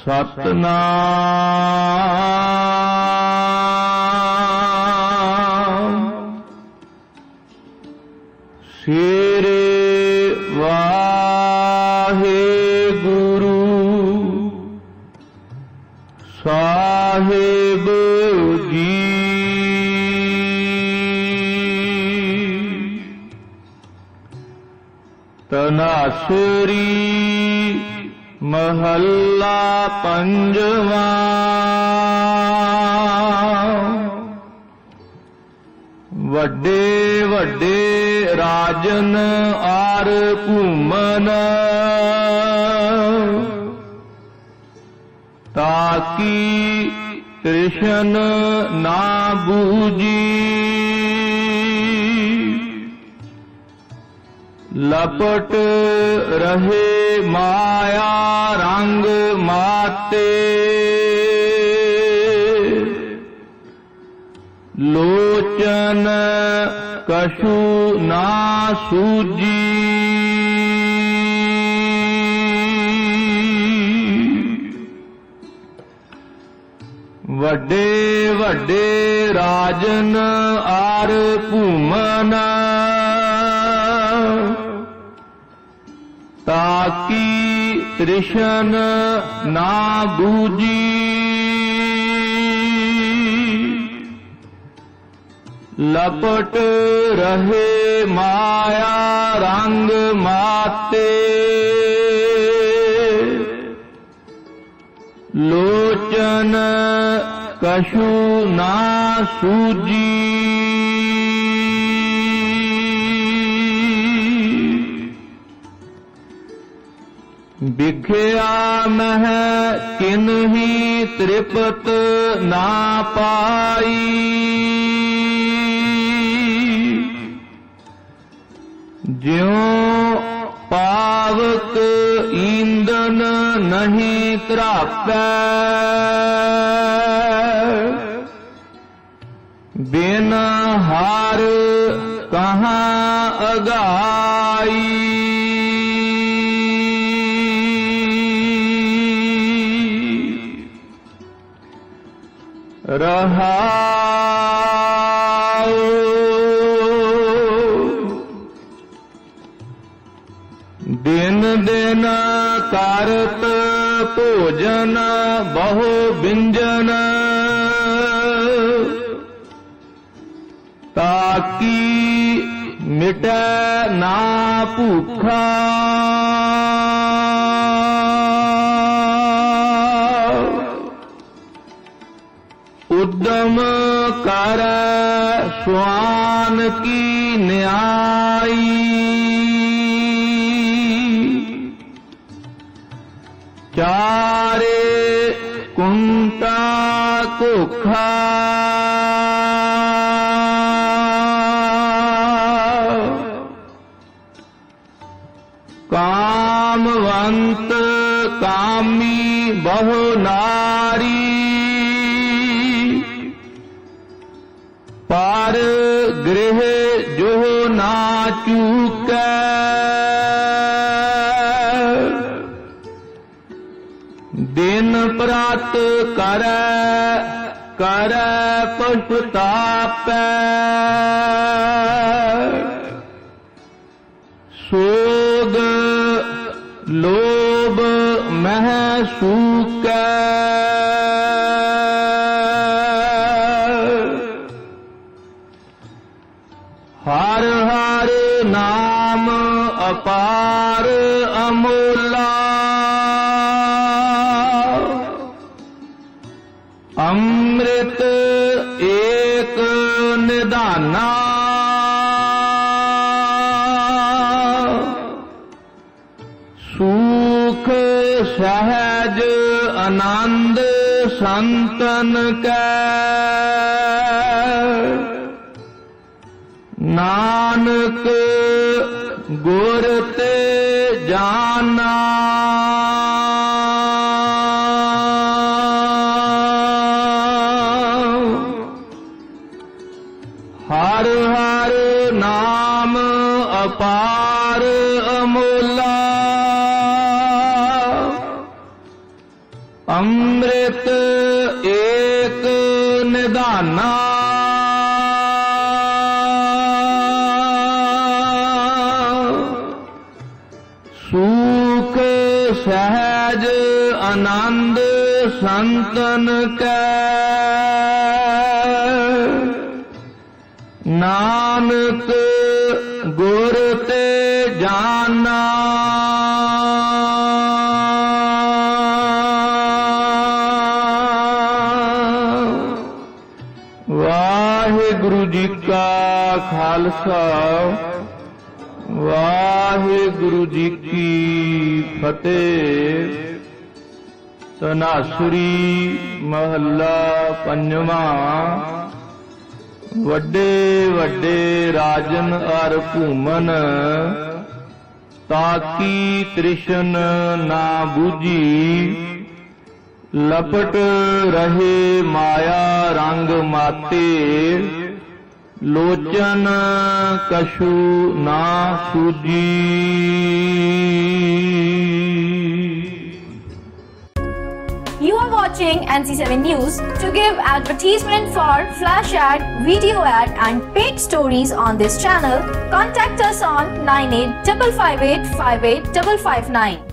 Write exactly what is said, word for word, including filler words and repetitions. सतनाम शेरे वाहे गुरु साहेब जी। तनासुरी महल्ला पंजवा। वड्डे वड्डे राजन आर घूमन ताकि कृष्ण ना बूझी। लपट रहे माया रंग माते लोचन कछु ना सूझी। वड्डे वड्डे राजन आर घूमन ताकि कृष्ण ना बूझी। लपट रहे माया रंग माते लोचन कछु ना सूझी। बिख्या मह किन्ही तृप्त ना पाई। ज्यों पावक ईंधन नहीं त्रापै बिन हार कहाँ अगाई। रहाओ दिन दिन करत भोजन बहु बिंजन ताकि मिटे ना भूखा। उद्यम कर स्वान की न्याई चारे कुंता को खा। कामवंत कामी बहु नारी पार गृह जो ना चूकै। दिन प्रात करै करै पछतापै सोग लोभ मह सूकै। हर हर नाम अपार अमूला अमृत एक निदाना। सुख सहज आनंद संतन कै। नानक गुर ते जाना। हर हर नाम अपार अमूला अमृत एक निदाना सूख सहज आनंद संतन के नानक गुर ते जाना वाहिगुरु जी का खालसा वाहिगुरु जी की फतेह। तनासुरी महला पंजवा। वड्डे वड्डे राजन अर भूमन ताकी तृष्ण ना बूझी लपट रहे माया रंग माते लोचन कछु ना सूझी। You are watching N C seven News. To give advertisement for flash ad, video ad and paid stories on this channel, contact us on nine eight five five eight five eight five five nine.